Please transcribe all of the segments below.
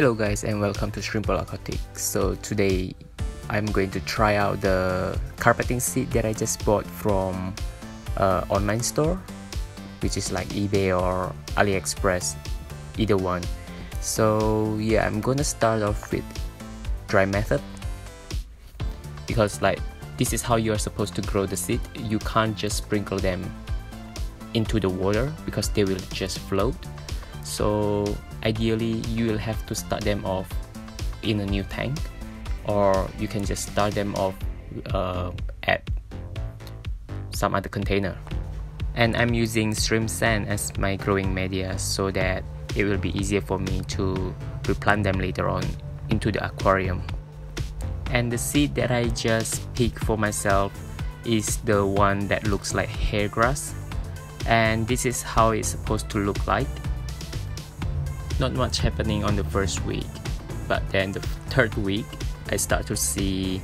Hello guys, and welcome to Shrimple Aquatic. So today I'm going to try out the carpeting seat that I just bought from online store, which is like eBay or AliExpress, either one. So yeah, I'm gonna start off with dry method, because like this is how you are supposed to grow the seed. You can't just sprinkle them into the water because they will just float. So ideally you will have to start them off in a new tank, or you can just start them off at some other container. And I'm using shrimp sand as my growing media so that it will be easier for me to replant them later on into the aquarium. And the seed that I just picked for myself is the one that looks like hair grass, and this is how it's supposed to look like. Not much happening on the first week, but then the third week I start to see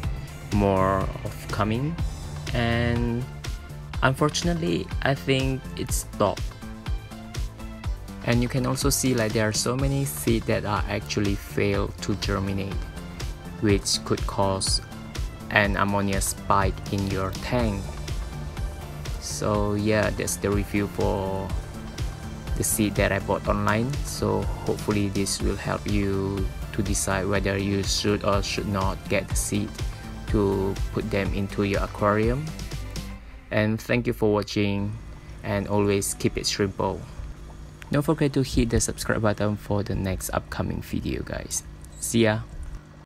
more of coming, and unfortunately I think it stopped. And you can also see like there are so many seeds that are actually failed to germinate, which could cause an ammonia spike in your tank. So yeah, that's the review for the seed that I bought online. So hopefully this will help you to decide whether you should or should not get the seed to put them into your aquarium. And thank you for watching, and always keep it shrimple. Don't forget to hit the subscribe button for the next upcoming video guys. See ya.